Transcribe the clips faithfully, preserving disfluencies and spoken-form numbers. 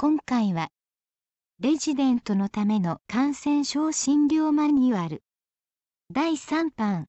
今回は、レジデントのための感染症診療マニュアルだいさんばん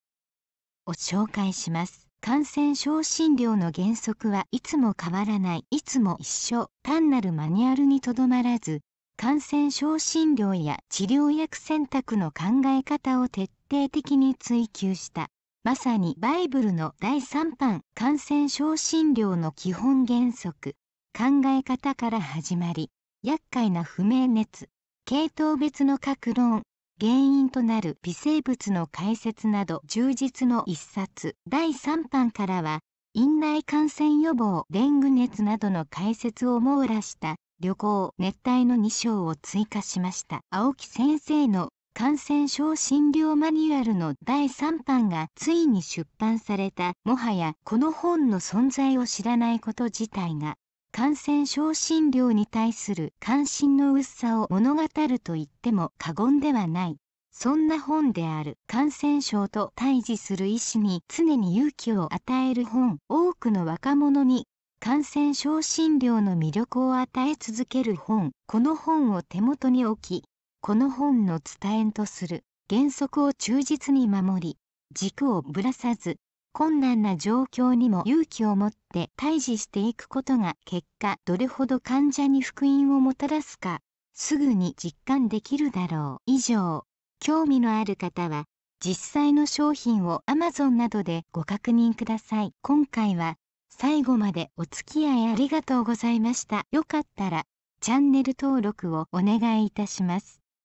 を紹介します。感染症診療の原則はいつも変わらない、いつも一緒。単なるマニュアルにとどまらず、感染症診療や治療薬選択の考え方を徹底的に追求した。まさにバイブルのだいさんばん、感染症診療の基本原則、考え方から始まり、厄介な不明熱、系統別の各論、原因となる微生物の解説など充実の一冊。だいさんばんからは、院内感染予防、デング熱などの解説を網羅した、旅行、熱帯のに章を追加しました。青木先生の感染症診療マニュアルのだいさんばんがついに出版された。もはやこの本の存在を知らないこと自体が感染症診療に対する関心の薄さを物語ると言っても過言ではない。そんな本である。感染症と対峙する医師に常に勇気を与える本。多くの若者に感染症診療の魅力を与え続ける本。この本を手元に置き、この本の伝えとする原則を忠実に守り、軸をぶらさず、困難な状況にも勇気を持って対峙していくことが結果、どれほど患者に福音をもたらすか、すぐに実感できるだろう。以上、興味のある方は、実際の商品を アマゾン などでご確認ください。今回は、最後までお付き合いありがとうございました。よかったらチャンネル登録をお願いいたします。